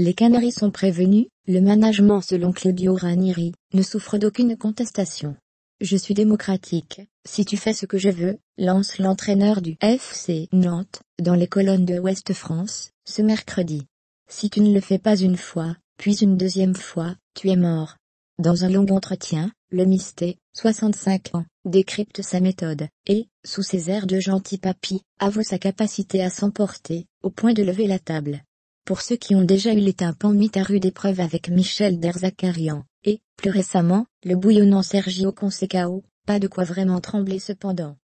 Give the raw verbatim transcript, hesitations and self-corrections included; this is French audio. Les Canaries sont prévenus, le management selon Claudio Ranieri, ne souffre d'aucune contestation. « Je suis démocratique, si tu fais ce que je veux », lance l'entraîneur du F C Nantes, dans les colonnes de Ouest-France, ce mercredi. « Si tu ne le fais pas une fois, puis une deuxième fois, tu es mort. » Dans un long entretien, le Misté, soixante-cinq ans, décrypte sa méthode, et, sous ses airs de gentil papy, avoue sa capacité à s'emporter, au point de lever la table. Pour ceux qui ont déjà eu les tympans mis à rude épreuve avec Michel Der Zakarian, et, plus récemment, le bouillonnant Sergio Conçeicao, pas de quoi vraiment trembler cependant.